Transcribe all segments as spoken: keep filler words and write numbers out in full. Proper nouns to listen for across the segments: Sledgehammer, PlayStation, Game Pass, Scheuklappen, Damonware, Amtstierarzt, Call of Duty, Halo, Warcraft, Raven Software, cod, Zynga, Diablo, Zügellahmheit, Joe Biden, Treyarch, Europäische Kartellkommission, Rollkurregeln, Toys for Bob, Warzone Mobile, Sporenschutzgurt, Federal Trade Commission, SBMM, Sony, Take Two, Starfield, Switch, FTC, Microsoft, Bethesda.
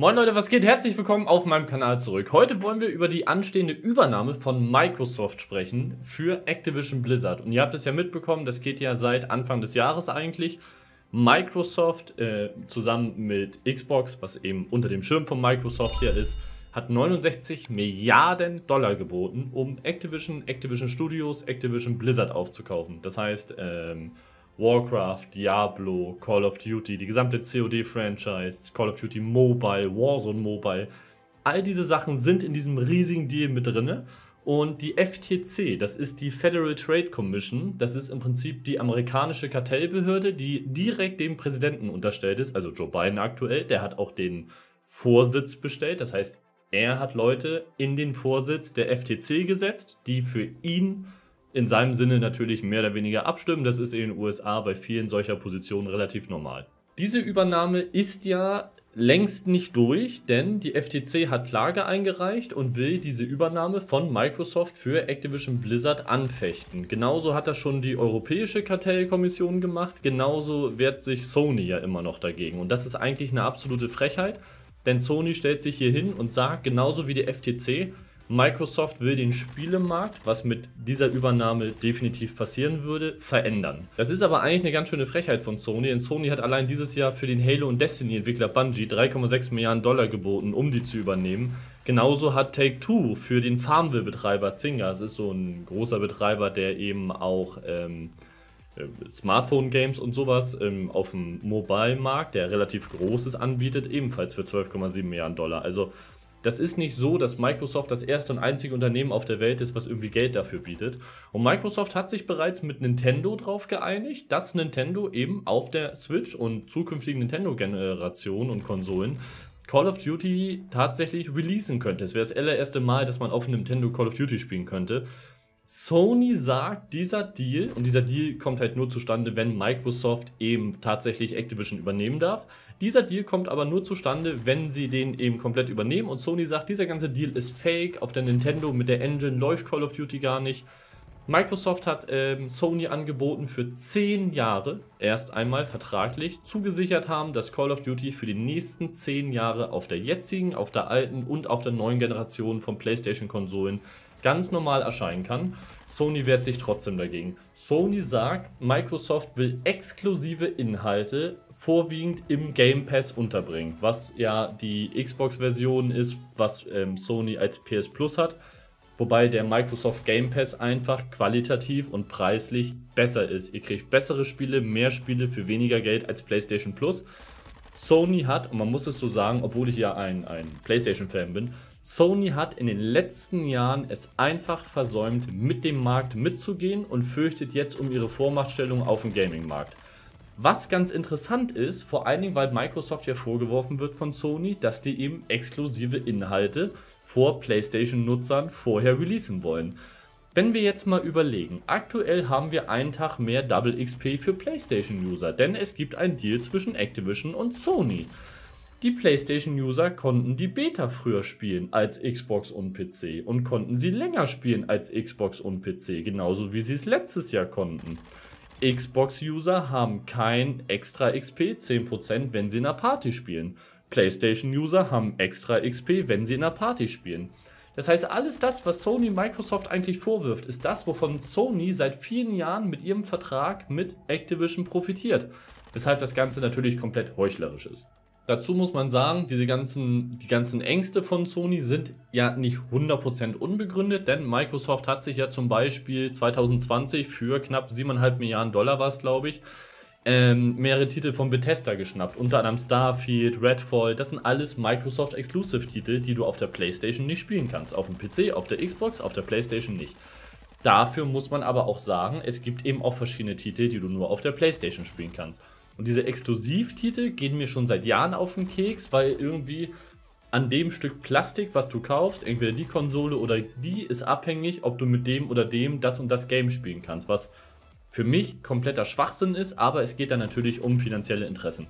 Moin Leute, was geht? Herzlich willkommen auf meinem Kanal zurück. Heute wollen wir über die anstehende Übernahme von Microsoft sprechen für Activision Blizzard. Und ihr habt es ja mitbekommen, das geht ja seit Anfang des Jahres eigentlich. Microsoft äh, zusammen mit Xbox, was eben unter dem Schirm von Microsoft hier ist, hat neunundsechzig Milliarden Dollar geboten, um Activision, Activision Studios, Activision Blizzard aufzukaufen. Das heißt, ähm, Warcraft, Diablo, Call of Duty, die gesamte C O D-Franchise, Call of Duty Mobile, Warzone Mobile, all diese Sachen sind in diesem riesigen Deal mit drin. Und die F T C, das ist die Federal Trade Commission, das ist im Prinzip die amerikanische Kartellbehörde, die direkt dem Präsidenten unterstellt ist, also Joe Biden aktuell, der hat auch den Vorsitz bestellt, das heißt, er hat Leute in den Vorsitz der F T C gesetzt, die für ihn in seinem Sinne natürlich mehr oder weniger abstimmen. Das ist in den U S A bei vielen solcher Positionen relativ normal. Diese Übernahme ist ja längst nicht durch, denn die F T C hat Klage eingereicht und will diese Übernahme von Microsoft für Activision Blizzard anfechten. Genauso hat das schon die Europäische Kartellkommission gemacht, genauso wehrt sich Sony ja immer noch dagegen. Und das ist eigentlich eine absolute Frechheit, denn Sony stellt sich hier hin und sagt, genauso wie die F T C, Microsoft will den Spielemarkt, was mit dieser Übernahme definitiv passieren würde, verändern. Das ist aber eigentlich eine ganz schöne Frechheit von Sony, denn Sony hat allein dieses Jahr für den Halo- und Destiny-Entwickler Bungie drei Komma sechs Milliarden Dollar geboten, um die zu übernehmen. Genauso hat Take Two für den Farmville-Betreiber Zynga, das ist so ein großer Betreiber, der eben auch ähm, Smartphone-Games und sowas ähm, auf dem Mobile-Markt, der relativ groß ist, anbietet, ebenfalls für zwölf Komma sieben Milliarden Dollar. Also das ist nicht so, dass Microsoft das erste und einzige Unternehmen auf der Welt ist, was irgendwie Geld dafür bietet. Und Microsoft hat sich bereits mit Nintendo darauf geeinigt, dass Nintendo eben auf der Switch und zukünftigen Nintendo-Generationen und Konsolen Call of Duty tatsächlich releasen könnte. Es wäre das allererste Mal, dass man auf Nintendo Call of Duty spielen könnte. Sony sagt, dieser Deal, und dieser Deal kommt halt nur zustande, wenn Microsoft eben tatsächlich Activision übernehmen darf. Dieser Deal kommt aber nur zustande, wenn sie den eben komplett übernehmen. Und Sony sagt, dieser ganze Deal ist fake, auf der Nintendo mit der Engine läuft Call of Duty gar nicht. Microsoft hat ähm, Sony angeboten, für zehn Jahre erst einmal vertraglich zugesichert haben, dass Call of Duty für die nächsten zehn Jahre auf der jetzigen, auf der alten und auf der neuen Generation von PlayStation-Konsolen ganz normal erscheinen kann. Sony wehrt sich trotzdem dagegen. Sony sagt, Microsoft will exklusive Inhalte vorwiegend im Game Pass unterbringen, was ja die Xbox-Version ist, was ähm, Sony als P S Plus hat, wobei der Microsoft Game Pass einfach qualitativ und preislich besser ist. Ihr kriegt bessere Spiele, mehr Spiele für weniger Geld als PlayStation Plus. Sony hat, und man muss es so sagen, obwohl ich ja ein, ein PlayStation-Fan bin, Sony hat in den letzten Jahren es einfach versäumt, mit dem Markt mitzugehen und fürchtet jetzt um ihre Vormachtstellung auf dem Gaming-Markt. Was ganz interessant ist, vor allen Dingen, weil Microsoft ja vorgeworfen wird von Sony, dass die eben exklusive Inhalte vor PlayStation-Nutzern vorher releasen wollen. Wenn wir jetzt mal überlegen, aktuell haben wir einen Tag mehr Double X P für PlayStation-User, denn es gibt einen Deal zwischen Activision und Sony. Die PlayStation-User konnten die Beta früher spielen als Xbox und P C und konnten sie länger spielen als Xbox und P C, genauso wie sie es letztes Jahr konnten. Xbox-User haben kein extra X P, zehn Prozent, wenn sie in einer Party spielen. PlayStation-User haben extra X P, wenn sie in einer Party spielen. Das heißt, alles das, was Sony Microsoft eigentlich vorwirft, ist das, wovon Sony seit vielen Jahren mit ihrem Vertrag mit Activision profitiert. Weshalb das Ganze natürlich komplett heuchlerisch ist. Dazu muss man sagen, diese ganzen, die ganzen Ängste von Sony sind ja nicht hundert Prozent unbegründet, denn Microsoft hat sich ja zum Beispiel zwanzig zwanzig für knapp sieben Komma fünf Milliarden Dollar war es, glaube ich, Ähm, mehrere Titel von Bethesda geschnappt, unter anderem Starfield, Redfall, das sind alles Microsoft-Exclusive-Titel, die du auf der PlayStation nicht spielen kannst, auf dem P C, auf der Xbox, auf der PlayStation nicht. Dafür muss man aber auch sagen, es gibt eben auch verschiedene Titel, die du nur auf der PlayStation spielen kannst. Und diese Exklusivtitel gehen mir schon seit Jahren auf den Keks, weil irgendwie an dem Stück Plastik, was du kaufst, entweder die Konsole oder die, ist abhängig, ob du mit dem oder dem das und das Game spielen kannst, was für mich kompletter Schwachsinn ist, aber es geht dann natürlich um finanzielle Interessen.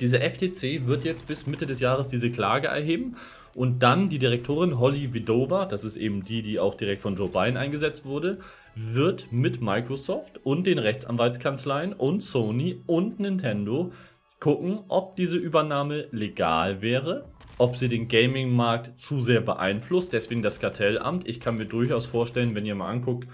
Diese F T C wird jetzt bis Mitte des Jahres diese Klage erheben und dann die Direktorin Holly Vidova, das ist eben die, die auch direkt von Joe Biden eingesetzt wurde, wird mit Microsoft und den Rechtsanwaltskanzleien und Sony und Nintendo gucken, ob diese Übernahme legal wäre, ob sie den Gaming-Markt zu sehr beeinflusst, deswegen das Kartellamt. Ich kann mir durchaus vorstellen, wenn ihr mal anguckt,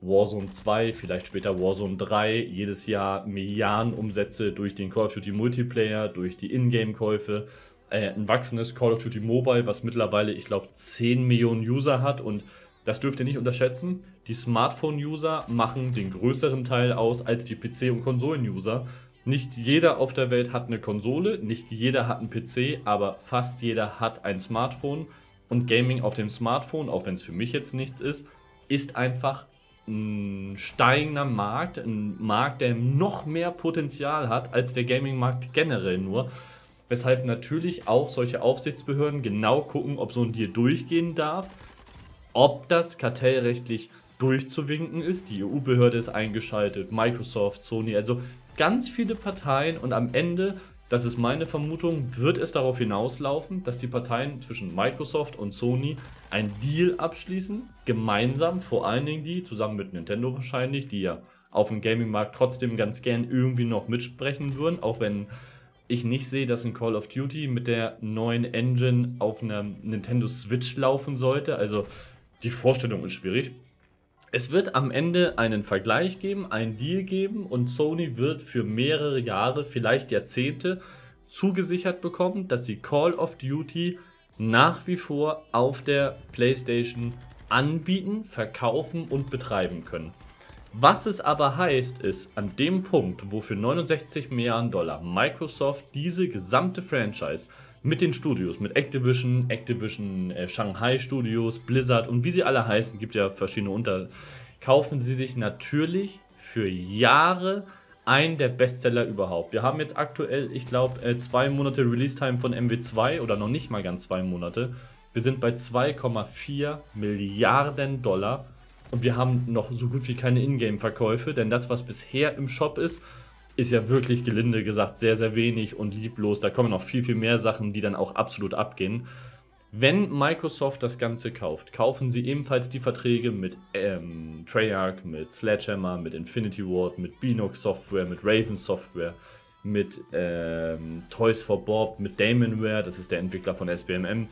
Warzone zwei, vielleicht später Warzone drei, jedes Jahr Milliardenumsätze durch den Call of Duty Multiplayer, durch die Ingame-Käufe, äh, ein wachsendes Call of Duty Mobile, was mittlerweile, ich glaube, zehn Millionen User hat, und das dürft ihr nicht unterschätzen, die Smartphone-User machen den größeren Teil aus als die P C- und Konsolen-User. Nicht jeder auf der Welt hat eine Konsole, nicht jeder hat einen P C, aber fast jeder hat ein Smartphone, und Gaming auf dem Smartphone, auch wenn es für mich jetzt nichts ist, ist einfach ein steigender Markt, ein Markt, der noch mehr Potenzial hat als der Gaming-Markt generell nur, weshalb natürlich auch solche Aufsichtsbehörden genau gucken, ob so ein Deal durchgehen darf, ob das kartellrechtlich durchzuwinken ist. Die E U-Behörde ist eingeschaltet, Microsoft, Sony, also ganz viele Parteien, und am Ende, das ist meine Vermutung, wird es darauf hinauslaufen, dass die Parteien zwischen Microsoft und Sony einen Deal abschließen, gemeinsam, vor allen Dingen die, zusammen mit Nintendo wahrscheinlich, die ja auf dem Gaming-Markt trotzdem ganz gern irgendwie noch mitsprechen würden, auch wenn ich nicht sehe, dass ein Call of Duty mit der neuen Engine auf einer Nintendo Switch laufen sollte, also die Vorstellung ist schwierig. Es wird am Ende einen Vergleich geben, einen Deal geben, und Sony wird für mehrere Jahre, vielleicht Jahrzehnte, zugesichert bekommen, dass sie Call of Duty nach wie vor auf der PlayStation anbieten, verkaufen und betreiben können. Was es aber heißt, ist, an dem Punkt, wo für neunundsechzig Milliarden Dollar Microsoft diese gesamte Franchise mit den Studios, mit Activision, Activision äh, Shanghai Studios, Blizzard und wie sie alle heißen, gibt ja verschiedene Unter, kaufen sie sich natürlich für Jahre einen der Bestseller überhaupt. Wir haben jetzt aktuell, ich glaube, äh, zwei Monate Release-Time von M W zwei oder noch nicht mal ganz zwei Monate. Wir sind bei zwei Komma vier Milliarden Dollar und wir haben noch so gut wie keine Ingame-Verkäufe, denn das, was bisher im Shop ist, ist ja wirklich, gelinde gesagt, sehr, sehr wenig und lieblos. Da kommen noch viel, viel mehr Sachen, die dann auch absolut abgehen. Wenn Microsoft das Ganze kauft, kaufen sie ebenfalls die Verträge mit ähm, Treyarch, mit Sledgehammer, mit Infinity Ward, mit Binox Software, mit Raven Software, mit ähm, Toys for Bob, mit Damonware, das ist der Entwickler von S B M M.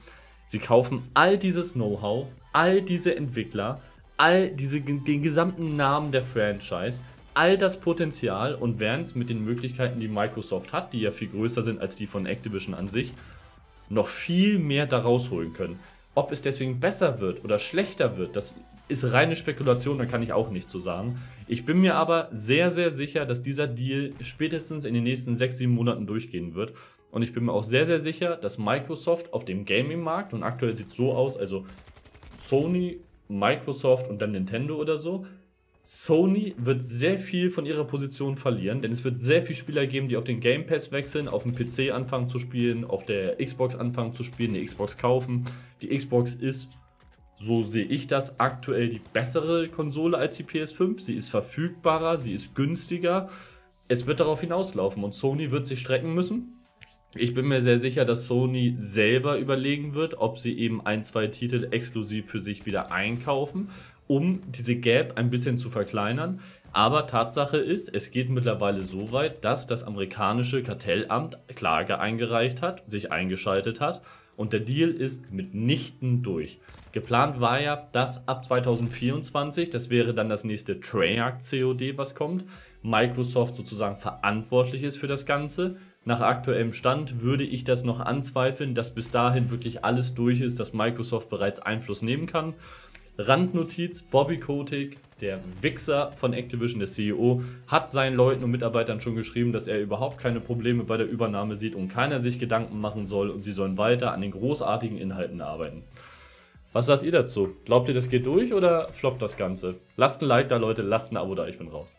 Sie kaufen all dieses Know-how, all diese Entwickler, all diese, den gesamten Namen der Franchise, all das Potenzial, und werden es mit den Möglichkeiten, die Microsoft hat, die ja viel größer sind als die von Activision an sich, noch viel mehr daraus holen können. Ob es deswegen besser wird oder schlechter wird, das ist reine Spekulation, da kann ich auch nichts zu sagen. Ich bin mir aber sehr, sehr sicher, dass dieser Deal spätestens in den nächsten sechs, sieben Monaten durchgehen wird. Und ich bin mir auch sehr, sehr sicher, dass Microsoft auf dem Gaming-Markt, und aktuell sieht es so aus, also Sony, Microsoft und dann Nintendo oder so, Sony wird sehr viel von ihrer Position verlieren, denn es wird sehr viele Spieler geben, die auf den Game Pass wechseln, auf dem P C anfangen zu spielen, auf der Xbox anfangen zu spielen, eine Xbox kaufen. Die Xbox ist, so sehe ich das, aktuell die bessere Konsole als die P S fünf. Sie ist verfügbarer, sie ist günstiger. Es wird darauf hinauslaufen und Sony wird sich strecken müssen. Ich bin mir sehr sicher, dass Sony selber überlegen wird, ob sie eben ein, zwei Titel exklusiv für sich wieder einkaufen, um diese Gap ein bisschen zu verkleinern. Aber Tatsache ist, es geht mittlerweile so weit, dass das amerikanische Kartellamt Klage eingereicht hat, sich eingeschaltet hat, und der Deal ist mitnichten durch. Geplant war ja, dass ab zweitausendvierundzwanzig, das wäre dann das nächste Treyarch C O D, was kommt, Microsoft sozusagen verantwortlich ist für das Ganze. Nach aktuellem Stand würde ich das noch anzweifeln, dass bis dahin wirklich alles durch ist, dass Microsoft bereits Einfluss nehmen kann. Randnotiz: Bobby Kotick, der Wichser von Activision, der C E O, hat seinen Leuten und Mitarbeitern schon geschrieben, dass er überhaupt keine Probleme bei der Übernahme sieht und keiner sich Gedanken machen soll, und sie sollen weiter an den großartigen Inhalten arbeiten. Was sagt ihr dazu? Glaubt ihr, das geht durch oder floppt das Ganze? Lasst ein Like da, Leute, lasst ein Abo da, ich bin raus.